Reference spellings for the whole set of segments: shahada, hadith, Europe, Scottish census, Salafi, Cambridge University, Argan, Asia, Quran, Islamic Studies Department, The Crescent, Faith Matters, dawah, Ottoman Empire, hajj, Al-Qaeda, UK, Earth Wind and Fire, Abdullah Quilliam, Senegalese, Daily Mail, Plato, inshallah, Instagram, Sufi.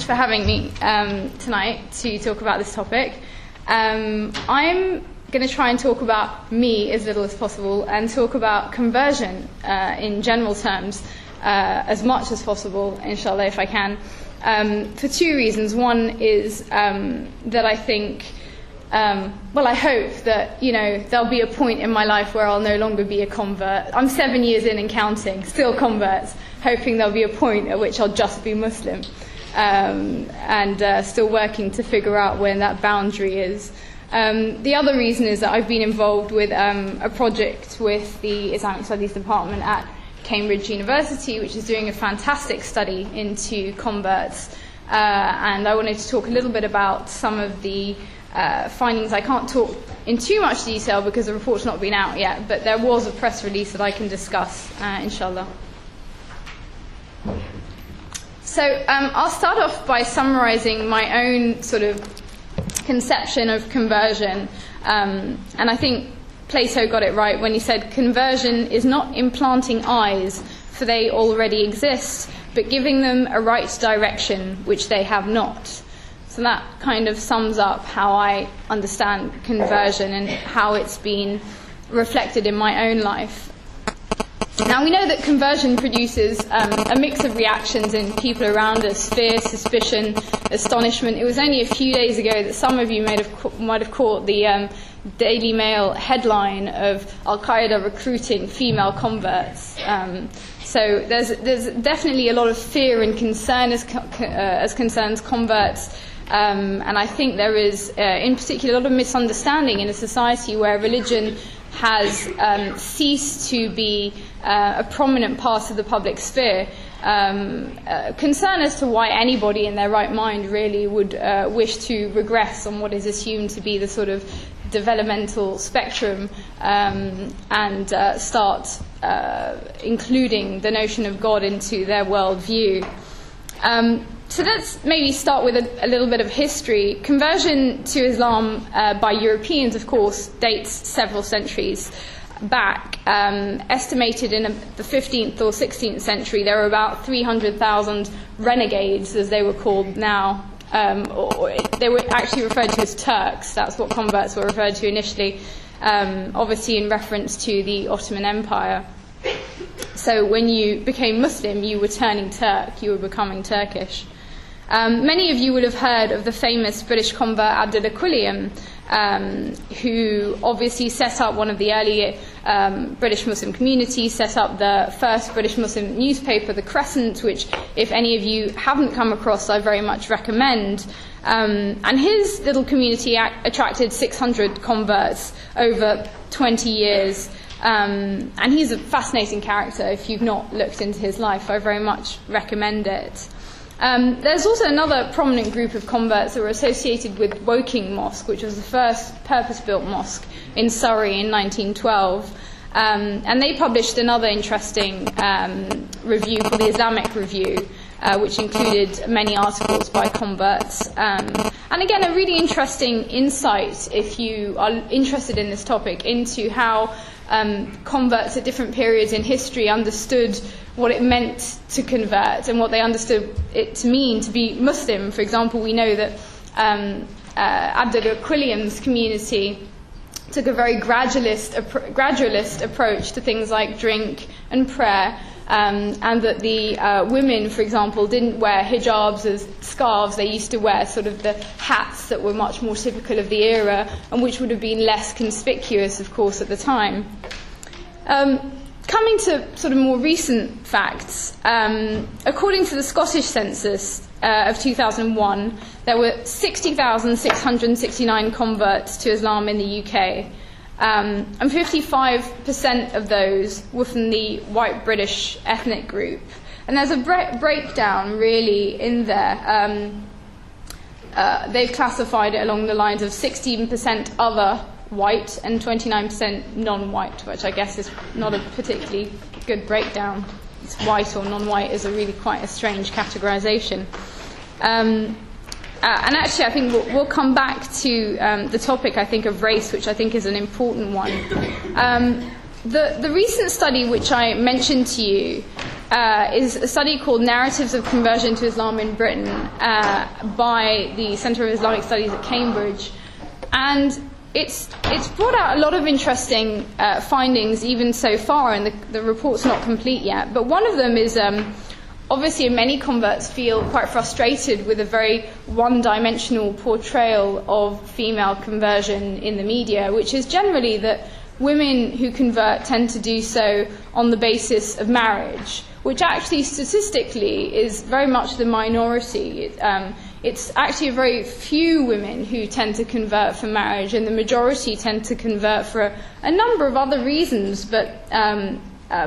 much for having me tonight to talk about this topic. I'm going to try and talk about me as little as possible and talk about conversion in general terms as much as possible, inshallah, if I can, for two reasons. One is that I think, well, I hope that, you know, there'll be a point in my life where I'll no longer be a convert. I'm 7 years in and counting, still converts, hoping there'll be a point at which I'll just be Muslim, and still working to figure out where that boundary is. The other reason is that I've been involved with a project with the Islamic Studies Department at Cambridge University, which is doing a fantastic study into converts, and I wanted to talk a little bit about some of the findings. I can't talk in too much detail because the report's not been out yet, but there was a press release that I can discuss, inshallah. So I'll start off by summarising my own sort of conception of conversion, and I think Plato got it right when he said conversion is not implanting eyes, for they already exist, but giving them a right direction, which they have not. So that kind of sums up how I understand conversion and how it's been reflected in my own life. Now, we know that conversion produces a mix of reactions in people around us: fear, suspicion, astonishment. It was only a few days ago that some of you might have caught the Daily Mail headline of Al-Qaeda recruiting female converts. So there's definitely a lot of fear and concern as concerns converts. And I think there is, in particular, a lot of misunderstanding in a society where religion has ceased to be a prominent part of the public sphere. Concern as to why anybody in their right mind really would wish to regress on what is assumed to be the sort of developmental spectrum, and start including the notion of God into their worldview. So let's maybe start with a little bit of history. Conversion to Islam by Europeans, of course, dates several centuries back. Estimated in the 15th or 16th century, there were about 300,000 renegades, as they were called now. Or they were actually referred to as Turks. That's what converts were referred to initially, obviously in reference to the Ottoman Empire. So when you became Muslim, you were turning Turk, you were becoming Turkish. Many of you will have heard of the famous British convert Abdullah Quilliam, who obviously set up one of the early British Muslim communities, set up the first British Muslim newspaper, The Crescent, which, if any of you haven't come across, I very much recommend. And his little community attracted 600 converts over 20 years. And he's a fascinating character. If you've not looked into his life, I very much recommend it. There's also another prominent group of converts that were associated with Woking Mosque, which was the first purpose-built mosque in Surrey in 1912. And they published another interesting review called the Islamic Review, which included many articles by converts. And again, a really interesting insight, if you are interested in this topic, into how converts at different periods in history understood what it meant to convert and what they understood it to mean to be Muslim. For example, we know that Abdullah Quilliam's community took a very gradualist approach to things like drink and prayer, and that the women, for example, didn't wear hijabs as scarves. They used to wear sort of the hats that were much more typical of the era and which would have been less conspicuous, of course, at the time. Coming to sort of more recent facts, according to the Scottish census of 2001, there were 60,669 converts to Islam in the UK, and 55% of those were from the white British ethnic group. And there's a breakdown, really, in there. They've classified it along the lines of 16% other white and 29% non-white, which I guess is not a particularly good breakdown. It's white or non-white is a really quite a strange categorisation. And actually, I think we'll come back to the topic, I think, of race, which I think is an important one. The recent study which I mentioned to you is a study called Narratives of Conversion to Islam in Britain by the Center of Islamic Studies at Cambridge. And it's brought out a lot of interesting findings even so far, and the report's not complete yet. But one of them is, obviously many converts feel quite frustrated with a very one-dimensional portrayal of female conversion in the media, which is generally that women who convert tend to do so on the basis of marriage, which actually statistically is very much the minority. It's actually very few women who tend to convert for marriage, and the majority tend to convert for a number of other reasons, but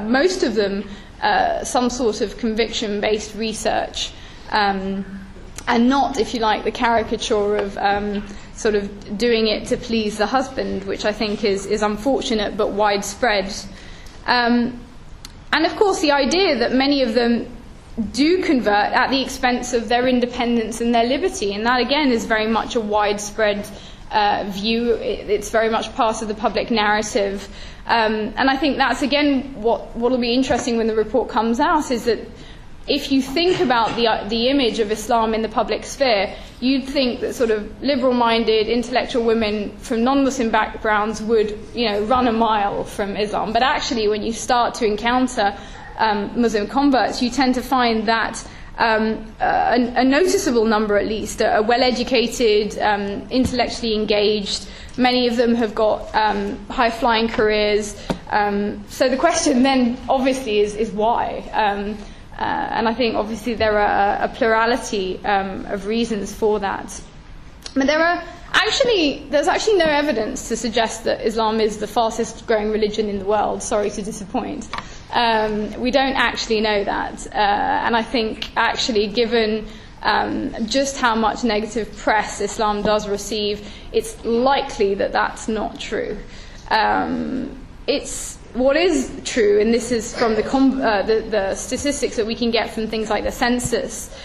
most of them some sort of conviction-based research, and not, if you like, the caricature of sort of doing it to please the husband, which I think is unfortunate but widespread. And of course the idea that many of them do convert at the expense of their independence and their liberty, and that again is very much a widespread view. It's very much part of the public narrative, and I think that's again what will be interesting when the report comes out, is that if you think about the image of Islam in the public sphere, you'd think that sort of liberal-minded intellectual women from non-Muslim backgrounds would, you know, run a mile from Islam. But actually, when you start to encounter Muslim converts, you tend to find that a noticeable number, at least, are well-educated, intellectually engaged. Many of them have got high-flying careers. So the question then, obviously, is why? And I think, obviously, there are a plurality of reasons for that. But there's actually no evidence to suggest that Islam is the fastest-growing religion in the world. Sorry to disappoint. We don't actually know that. And I think, actually, given just how much negative press Islam does receive, it's likely that that's not true. What is true, and this is from the statistics that we can get from things like the census,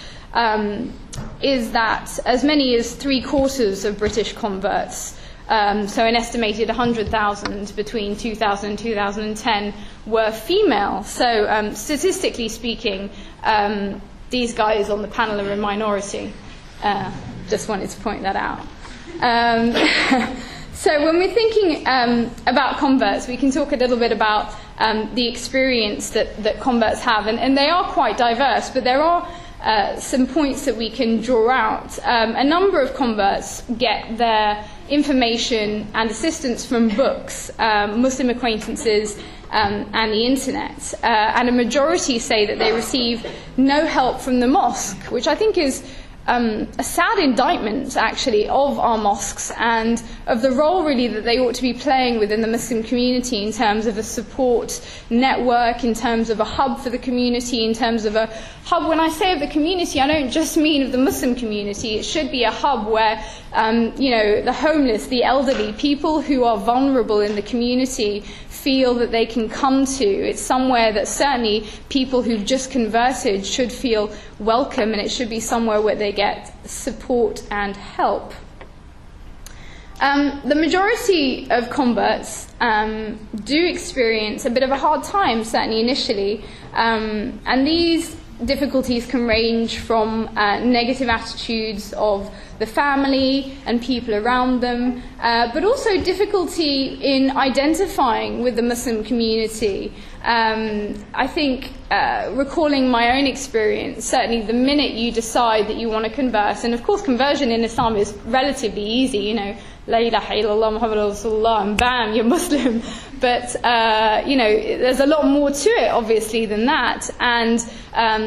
is that as many as 3/4 of British converts, so an estimated 100,000 between 2000 and 2010, were female. So statistically speaking, these guys on the panel are a minority. Just wanted to point that out. So when we're thinking about converts, we can talk a little bit about the experience that converts have. And they are quite diverse, but there are some points that we can draw out. A number of converts get their information and assistance from books, Muslim acquaintances, and the internet. And a majority say that they receive no help from the mosque, which I think is a sad indictment, actually, of our mosques and of the role, really, that they ought to be playing within the Muslim community in terms of a support network, in terms of a hub for the community, in terms of a hub. When I say of the community, I don't just mean of the Muslim community. It should be a hub where, you know, the homeless, the elderly, people who are vulnerable in the community feel that they can come to. It's somewhere that certainly people who've just converted should feel welcome, and it should be somewhere where they get support and help. The majority of converts do experience a bit of a hard time, certainly initially, and these difficulties can range from negative attitudes of the family and people around them, but also difficulty in identifying with the Muslim community. I think, recalling my own experience, certainly the minute you decide that you want to convert, and of course conversion in Islam is relatively easy, you know, La ilaha illallah Muhammad Rasulullah, and bam, you're Muslim. But, you know, there's a lot more to it, obviously, than that. And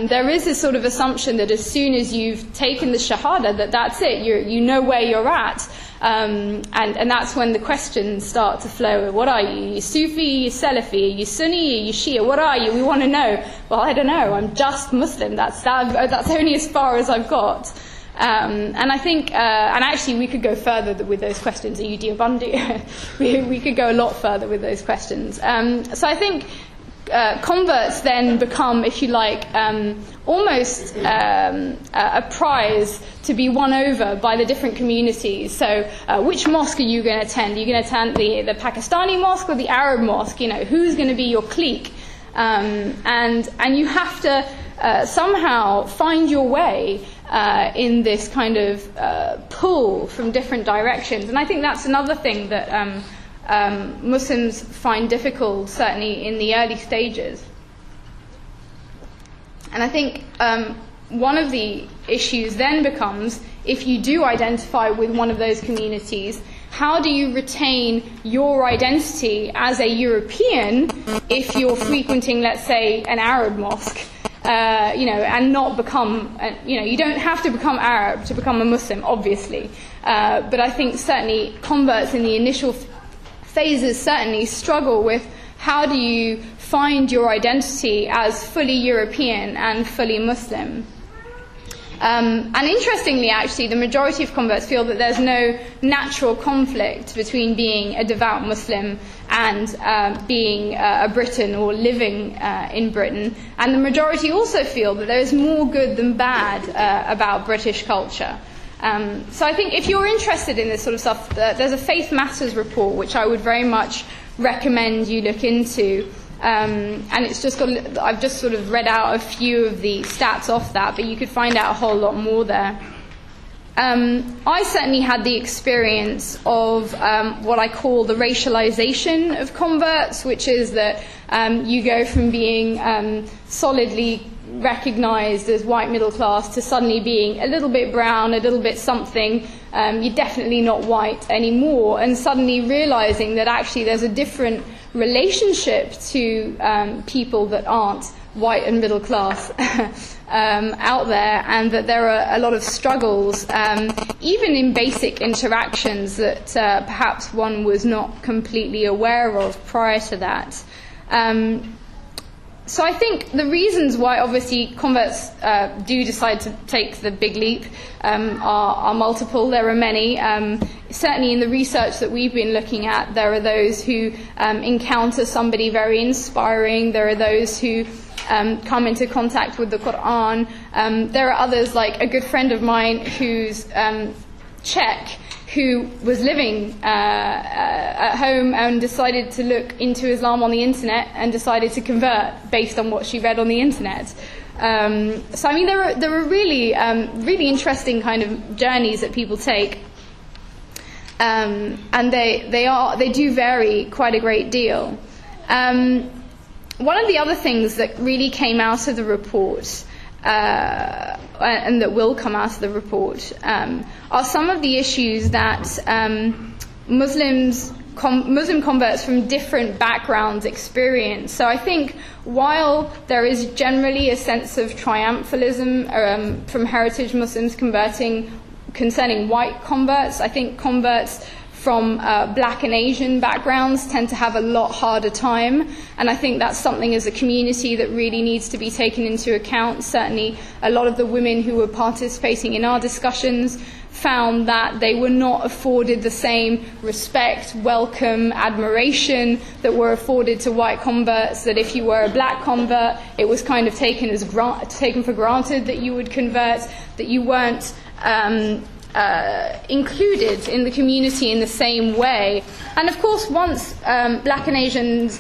there is this sort of assumption that as soon as you've taken the shahada, that that's it, you know where you're at. And that's when the questions start to flow. What are you? Are you Sufi? Are you Salafi? Are you Sunni? Are you Shia? What are you? We want to know. Well, I don't know. I'm just Muslim. That's only as far as I've got. And I think, and actually we could go further with those questions, are you Diobandi? we could go a lot further with those questions. So I think converts then become, if you like, almost a prize to be won over by the different communities. So which mosque are you going to attend? Are you going to attend the Pakistani mosque or the Arab mosque? You know, who's going to be your clique? And you have to somehow find your way in this kind of pull from different directions. And I think that's another thing that Muslims find difficult, certainly in the early stages. And I think one of the issues then becomes, if you do identify with one of those communities, how do you retain your identity as a European if you're frequenting, let's say, an Arab mosque, and not become, you don't have to become Arab to become a Muslim, obviously. But I think certainly converts in the initial phases certainly struggle with how do you find your identity as fully European and fully Muslim. And interestingly, actually, the majority of converts feel that there's no natural conflict between being a devout Muslim and being a Briton or living in Britain. And the majority also feel that there is more good than bad about British culture. So I think if you're interested in this sort of stuff, there's a Faith Matters report, which I would very much recommend you look into. And it's just got, I've just sort of read out a few of the stats off that, but you could find out a whole lot more there. I certainly had the experience of what I call the racialization of converts, which is that you go from being solidly recognized as white middle class to suddenly being a little bit brown, a little bit something. You're definitely not white anymore, and suddenly realizing that actually there's a different relationship to people that aren't white and middle class out there, and that there are a lot of struggles, even in basic interactions that perhaps one was not completely aware of prior to that. So I think the reasons why obviously converts do decide to take the big leap are multiple. There are many. Certainly in the research that we've been looking at, there are those who encounter somebody very inspiring. There are those who come into contact with the Quran. There are others, like a good friend of mine who's Czech, who was living at home and decided to look into Islam on the internet and decided to convert based on what she read on the internet. So I mean, there are really, really interesting kind of journeys that people take, and they do vary quite a great deal. One of the other things that really came out of the report, and that will come out of the report, are some of the issues that Muslim converts from different backgrounds experience. So I think while there is generally a sense of triumphalism from heritage Muslims concerning white converts, I think converts from black and Asian backgrounds tend to have a lot harder time. And I think that's something as a community that really needs to be taken into account. Certainly a lot of the women who were participating in our discussions found that they were not afforded the same respect, welcome, admiration that were afforded to white converts, that if you were a black convert, it was kind of taken for granted that you would convert, that you weren't included in the community in the same way. And of course, once black and Asian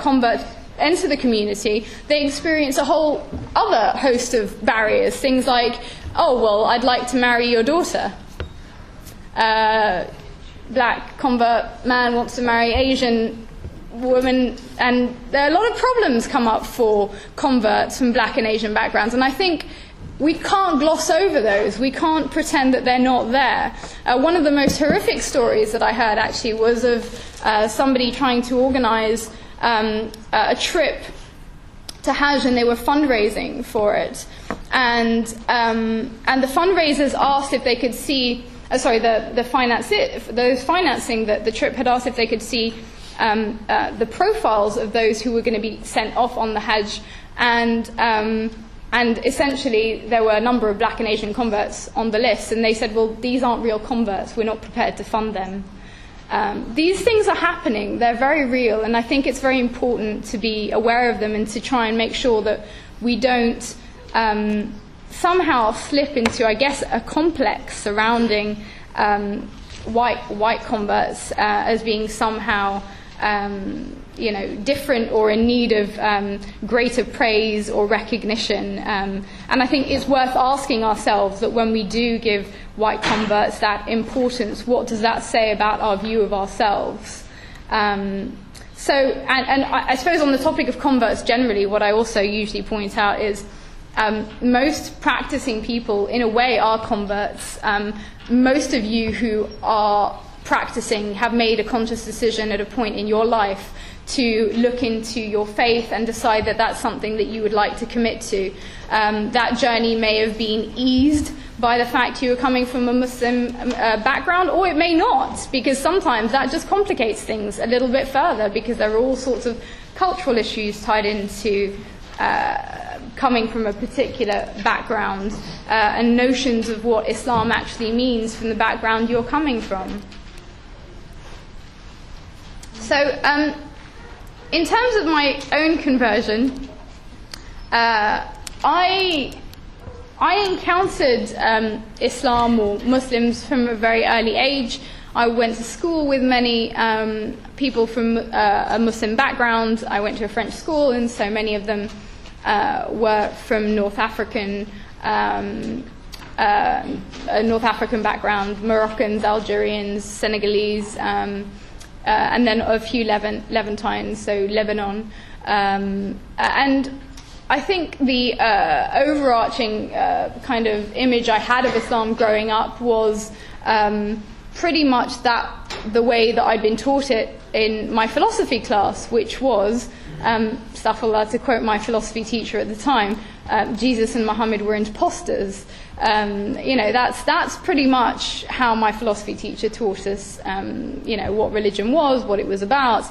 converts enter the community, they experience a whole other host of barriers. Things like, oh, well, I'd like to marry your daughter. Black convert man wants to marry Asian woman, and there are a lot of problems come up for converts from black and Asian backgrounds. And I think we can't gloss over those. We can't pretend that they're not there. One of the most horrific stories that I heard, actually, was of somebody trying to organize a trip to Hajj, and they were fundraising for it. And the fundraisers asked if they could see, those financing the trip had asked if they could see the profiles of those who were going to be sent off on the Hajj. And essentially, there were a number of black and Asian converts on the list, and they said, well, these aren't real converts. We're not prepared to fund them. These things are happening. They're very real, and I think it's very important to be aware of them and to try and make sure that we don't somehow slip into, I guess, a complex surrounding white converts as being somehow you know, different or in need of greater praise or recognition. And I think it's worth asking ourselves that when we do give white converts that importance, what does that say about our view of ourselves? So I suppose on the topic of converts generally, what I also usually point out is most practicing people, in a way, are converts. Most of you who are practicing have made a conscious decision at a point in your life to look into your faith and decide that that's something that you would like to commit to. That journey may have been eased by the fact you were coming from a Muslim background, or it may not, because sometimes that just complicates things a little bit further, because there are all sorts of cultural issues tied into coming from a particular background and notions of what Islam actually means from the background you're coming from. So in terms of my own conversion, I encountered Islam or Muslims from a very early age. I went to school with many people from a Muslim background. I went to a French school, and so many of them were from North African background, Moroccans, Algerians, Senegalese, and then a few Levantines, so Lebanon. And I think the overarching kind of image I had of Islam growing up was pretty much that the way that I'd been taught it in my philosophy class, which was, astaghfirullah, to quote my philosophy teacher at the time, Jesus and Muhammad were imposters. You know, that's pretty much how my philosophy teacher taught us, you know, what religion was, what it was about.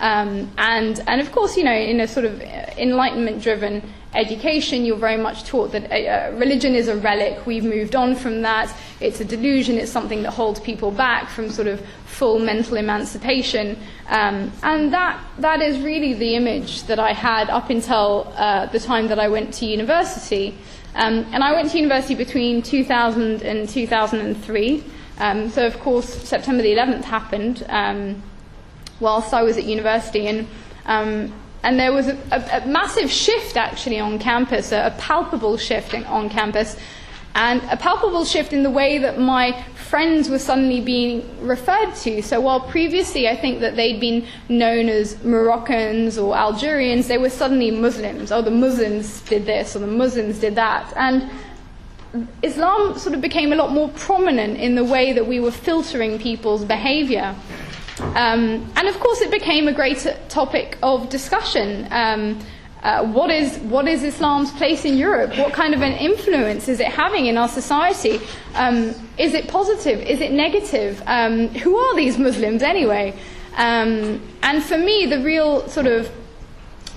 And of course, you know, in a sort of Enlightenment-driven education, you're very much taught that religion is a relic. We've moved on from that. It's a delusion. It's something that holds people back from sort of full mental emancipation. And that is really the image that I had up until the time that I went to university. And I went to university between 2000 and 2003. So, of course, September the 11th happened. Whilst I was at university, and there was a massive shift actually on campus, a palpable shift on campus, and a palpable shift in the way that my friends were suddenly being referred to. So while previously I think that they'd been known as Moroccans or Algerians, they were suddenly Muslims. Oh, the Muslims did this, or the Muslims did that. And Islam sort of became a lot more prominent in the way that we were filtering people's behavior. And of course it became a great topic of discussion. What is Islam's place in Europe? What kind of an influence is it having in our society? Is it positive? Is it negative? Who are these Muslims anyway? And for me, the real sort of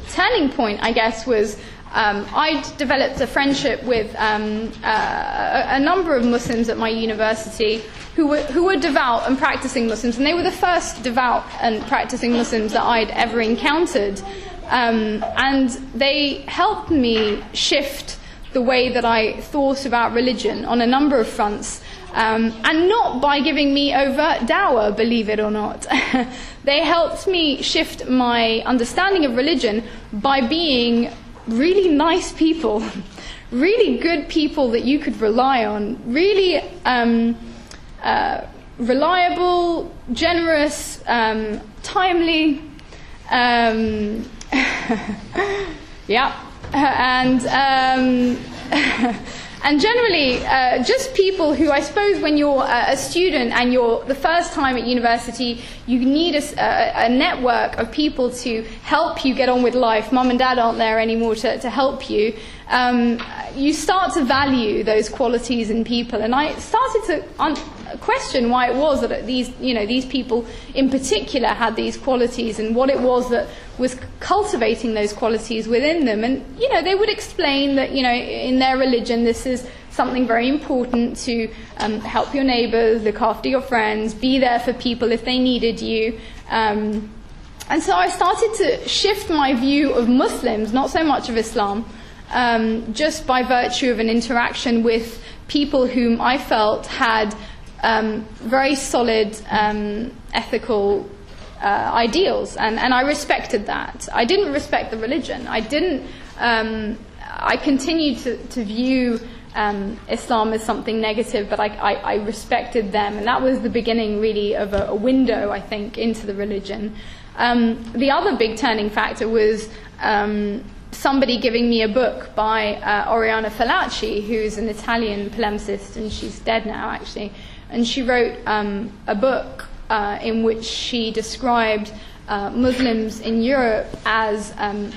turning point, I guess, was I developed a friendship with a number of Muslims at my university who were devout and practicing Muslims, and they were the first devout and practicing Muslims that I'd ever encountered. And they helped me shift the way that I thought about religion on a number of fronts, and not by giving me overt dawah, believe it or not. They helped me shift my understanding of religion by being really nice people, really good people that you could rely on, really reliable, generous, timely, yeah, and and generally just people who, I suppose, when you're a student and you're the first time at university, you need a network of people to help you get on with life. Mum and Dad aren't there anymore to help you. You start to value those qualities in people, and I started to question why it was that these people in particular had these qualities, and what it was that was cultivating those qualities within them. And they would explain that in their religion this is something very important, to help your neighbours, look after your friends, be there for people if they needed you. And so I started to shift my view of Muslims, not so much of Islam, just by virtue of an interaction with people whom I felt had very solid ethical ideals, and I respected that. I didn't respect the religion. I didn't. I continued to view Islam as something negative, but I respected them, and that was the beginning, really, of a window, I think, into the religion. The other big turning factor was somebody giving me a book by Oriana Falacci, who's an Italian polemicist, and she's dead now, actually. And she wrote a book in which she described Muslims in Europe as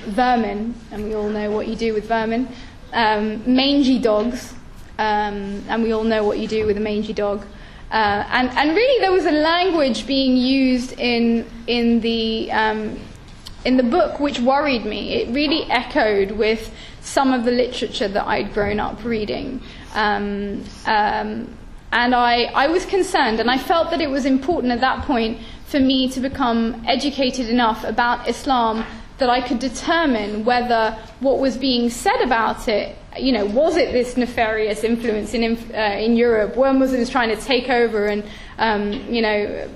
vermin, and we all know what you do with vermin, mangy dogs, and we all know what you do with a mangy dog. And really there was a language being used in the book which worried me. It really echoed with some of the literature that I'd grown up reading. And I was concerned, and I felt that it was important at that point for me to become educated enough about Islam that I could determine whether what was being said about it, you know, was it this nefarious influence in Europe? Were Muslims trying to take over and, you know,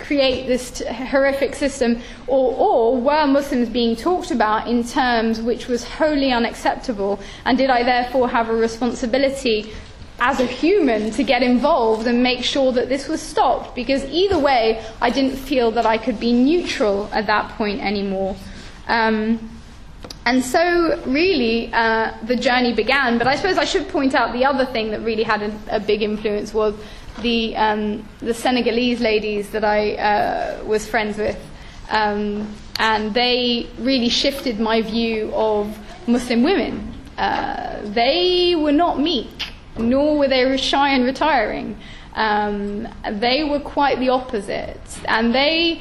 create this horrific system, or were Muslims being talked about in terms which was wholly unacceptable? And did I therefore have a responsibility as a human to get involved and make sure that this was stopped? Because either way, I didn't feel that I could be neutral at that point anymore. And so, really, the journey began. But I suppose I should point out the other thing that really had a big influence was the Senegalese ladies that I was friends with. And they really shifted my view of Muslim women. They were not meek, nor were they shy and retiring. They were quite the opposite. And they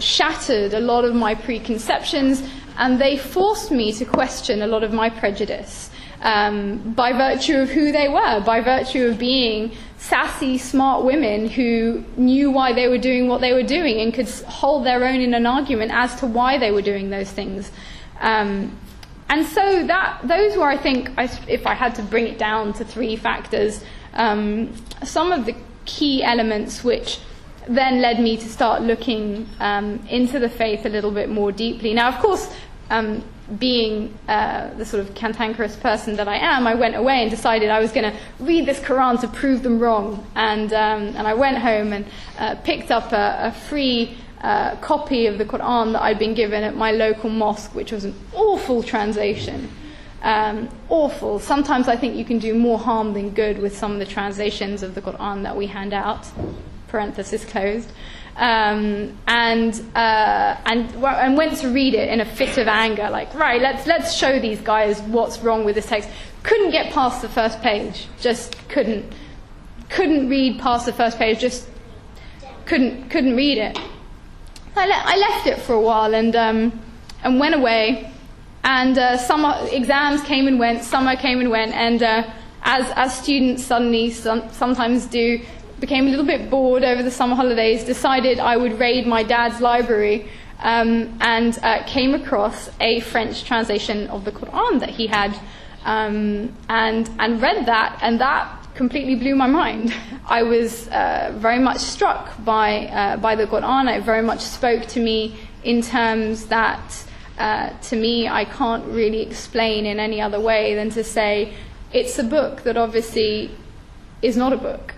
shattered a lot of my preconceptions, and they forced me to question a lot of my prejudice by virtue of who they were, by virtue of being sassy, smart women who knew why they were doing what they were doing and could hold their own in an argument as to why they were doing those things. And so those were, I think, if I had to bring it down to three factors, some of the key elements which then led me to start looking into the faith a little bit more deeply. Now, of course, being the sort of cantankerous person that I am, I went away and decided I was going to read this Quran to prove them wrong. And I went home and picked up a free copy of the Quran that I'd been given at my local mosque, which was an awful translation. Awful. Sometimes I think you can do more harm than good with some of the translations of the Quran that we hand out. Parenthesis closed, and went to read it in a fit of anger, like, right, let's show these guys what's wrong with this text. Couldn't get past the first page, just couldn't read past the first page, just couldn't read it. I left it for a while and went away, and summer exams came and went, summer came and went, and as students suddenly sometimes do. Became a little bit bored over the summer holidays, decided I would raid my dad's library, and came across a French translation of the Quran that he had, and read that, and that completely blew my mind. I was very much struck by the Quran. It very much spoke to me in terms that, to me, I can't really explain in any other way than to say it's a book that obviously is not a book.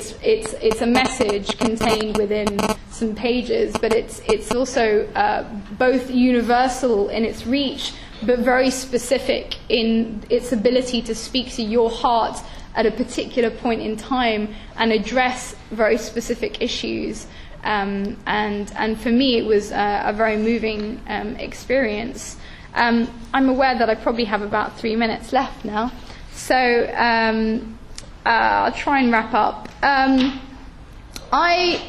It's a message contained within some pages, but it's also both universal in its reach, but very specific in its ability to speak to your heart at a particular point in time and address very specific issues. And for me, it was a very moving experience. I'm aware that I probably have about 3 minutes left now, so. I'll try and wrap up. I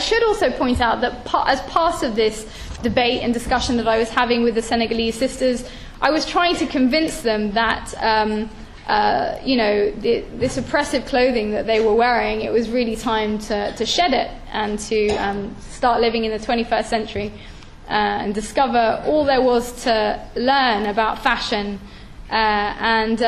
should also point out that as part of this debate and discussion that I was having with the Senegalese sisters, I was trying to convince them that you know, this oppressive clothing that they were wearing, it was really time to shed it and to start living in the 21st century and discover all there was to learn about fashion. And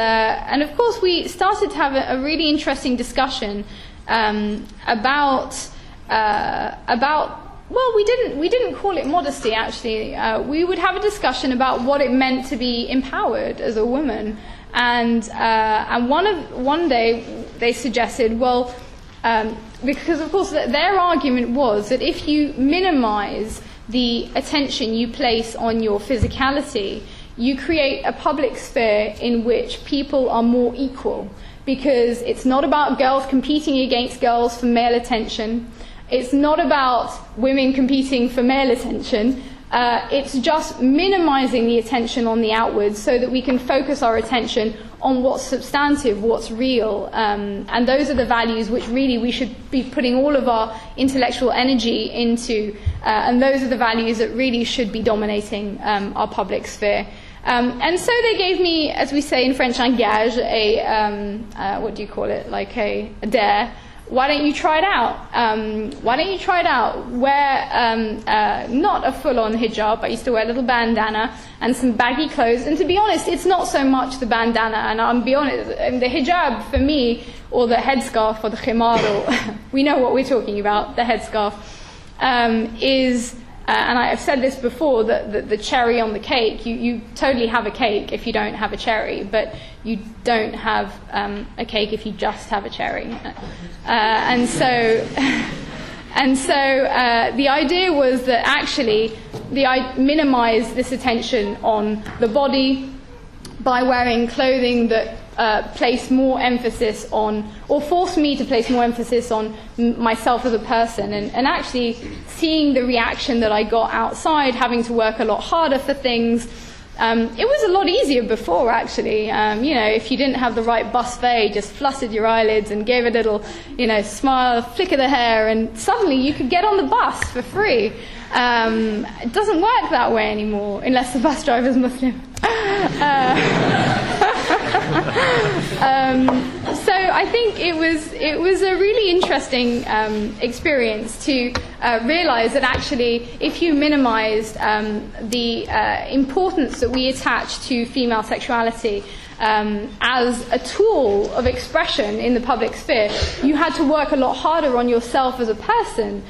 of course we started to have a really interesting discussion about about, well, we didn't call it modesty, actually. We would have a discussion about what it meant to be empowered as a woman. And one day they suggested, well, because of course their argument was that if you minimize the attention you place on your physicality, you create a public sphere in which people are more equal, because it's not about girls competing against girls for male attention. It's not about women competing for male attention. It's just minimizing the attention on the outwards so that we can focus our attention on what's substantive, what's real. And those are the values which really we should be putting all of our intellectual energy into. And those are the values that really should be dominating our public sphere. And so they gave me, as we say in French, un gage, a, what do you call it, like a dare. Why don't you try it out? Why don't you try it out? Wear not a full-on hijab, but I used to wear a little bandana and some baggy clothes. And to be honest, it's not so much the bandana. And I'll be honest, the hijab for me, or the headscarf, or the khimar, or we know what we're talking about, the headscarf, is, and I've said this before, that the cherry on the cake. You totally have a cake if you don't have a cherry, but you don't have a cake if you just have a cherry. And so the idea was that actually I minimize this attention on the body by wearing clothing that place more emphasis on, or force me to place more emphasis on myself as a person, and actually seeing the reaction that I got outside, having to work a lot harder for things. It was a lot easier before, actually. You know, if you didn't have the right buffet, just flustered your eyelids and gave a little, smile, flick of the hair, and suddenly you could get on the bus for free. It doesn't work that way anymore, unless the bus driver's Muslim. So I think it was a really interesting experience to realize that actually if you minimized the importance that we attach to female sexuality as a tool of expression in the public sphere, you had to work a lot harder on yourself as a person.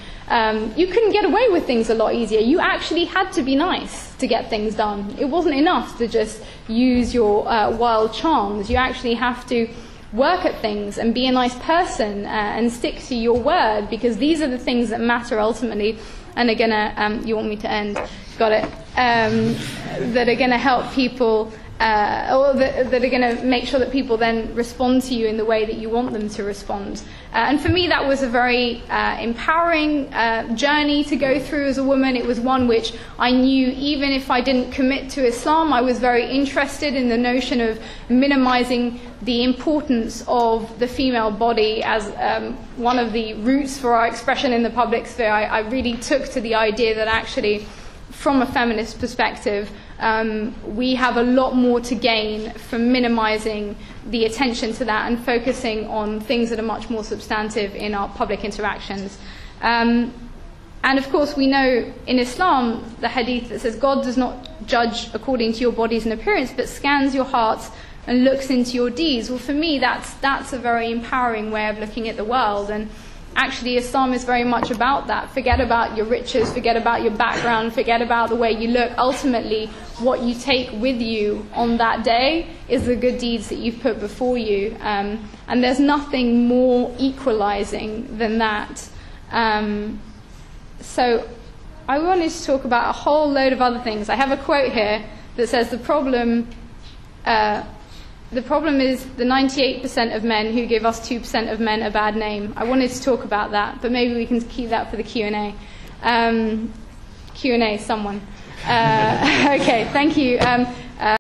You couldn't get away with things a lot easier. You actually had to be nice to get things done. It wasn't enough to just use your wild charms. You actually have to work at things and be a nice person and stick to your word, because these are the things that matter ultimately and are going to, you want me to end? Got it. That are going to help people, or that are going to make sure that people then respond to you in the way that you want them to respond. And for me, that was a very empowering journey to go through as a woman. It was one which I knew, even if I didn't commit to Islam, I was very interested in the notion of minimizing the importance of the female body as one of the roots for our expression in the public sphere. I really took to the idea that actually, from a feminist perspective, we have a lot more to gain from minimizing the attention to that and focusing on things that are much more substantive in our public interactions. And of course, we know in Islam the hadith that says God does not judge according to your bodies and appearance, but scans your hearts and looks into your deeds. Well, for me, that's a very empowering way of looking at the world. And actually, Islam is very much about that. Forget about your riches, forget about your background, forget about the way you look. Ultimately, what you take with you on that day is the good deeds that you've put before you. And there's nothing more equalizing than that. So I wanted to talk about a whole load of other things. I have a quote here that says the problem is the 98% of men who give us 2% of men a bad name. I wanted to talk about that, but maybe we can keep that for the Q&A. Q&A, someone. Okay, thank you.